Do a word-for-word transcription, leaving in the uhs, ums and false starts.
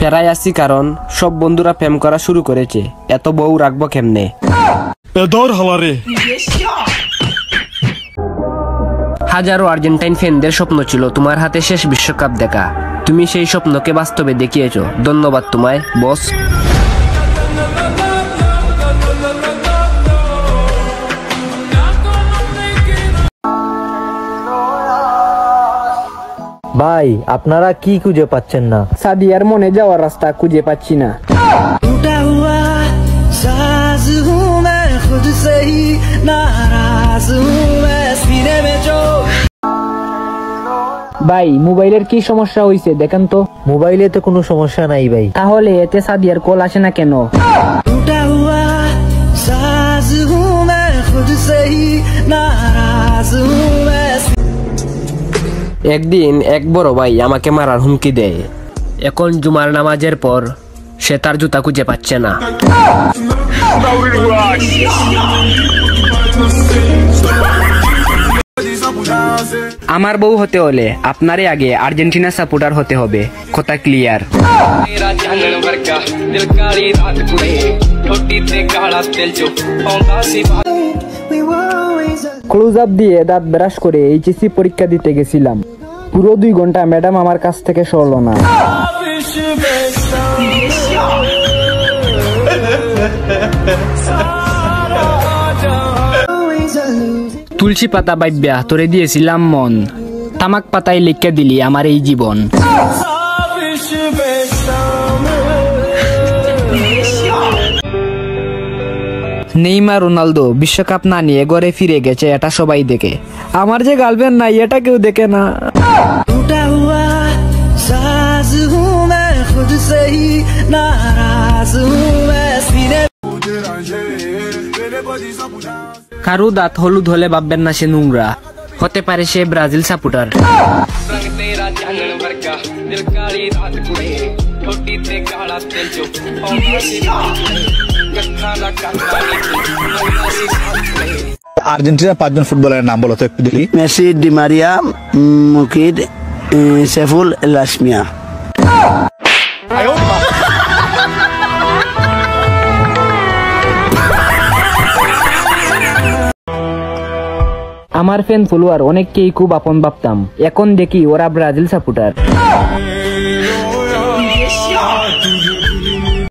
ফেরাই আসি কারণ সব বন্ধুরা প্রেম করা শুরু করেছে, এত বউ রাখবো কেমনে? হাজারো আর্জেন্টাইন ফ্যানদের স্বপ্ন ছিল তোমার হাতে শেষ বিশ্বকাপ দেখা। তুমি সেই স্বপ্নকে বাস্তবে দেখিয়েছো, ধন্যবাদ তোমায় বস। ভাই আপনারা কি খুঁজে পাচ্ছেন না? সাদিয়ার মনে যাওয়ার রাস্তা খুঁজে পাচ্ছি না। ভাই মোবাইলের কি সমস্যা হয়েছে দেখেন তো? মোবাইলে তো কোনো সমস্যা নাই ভাই। তাহলে এতে সাদিয়ার কল আসে না কেন? একদিন এক বড় ভাই আমাকে মারার হুমকি দেয়। এখন জুমার নামাজের পর সে তার জুতা খুঁজে পাচ্ছে না। আমার বউ হতে হলে আপনারে আগে আর্জেন্টিনা সাপোর্টার হতে হবে, কথা ক্লিয়ার। ক্লোজ আপ দিয়ে দাঁত ব্রাশ করে এইচএসসি পরীক্ষা দিতে গেছিলাম, পুরো দুই ঘন্টা ম্যাডাম আমার কাছ থেকে সরল না। তুলসী পাতা বাইব্যা তোরে দিয়েছিলাম মন, তামাক পাতায় লিখে দিলি আমার এই জীবন। নেইমার রোনালদো বিশ্বকাপ না নিয়ে ঘরে ফিরে গেছে, এটা সবাই দেখে। আমার যে গার্লফ্রেন্ড নাই এটা কেউ দেখে না। কারু দাঁত হলুদ হলে ভাববেন না সে নোংরা, হতে পারে সে ব্রাজিল সাপোর্টার। আর্জেন্টিনার পাঁচজন ফুটবলারের নাম বলো তো একটু দেখি। Messi, Di Maria, Mukid, সেফুল, লাসমিয়া। আমার ফ্যান ফলোয়ার অনেককেই খুব আপন ভাবতাম, এখন দেখি ওরা ব্রাজিল সাপোর্টার।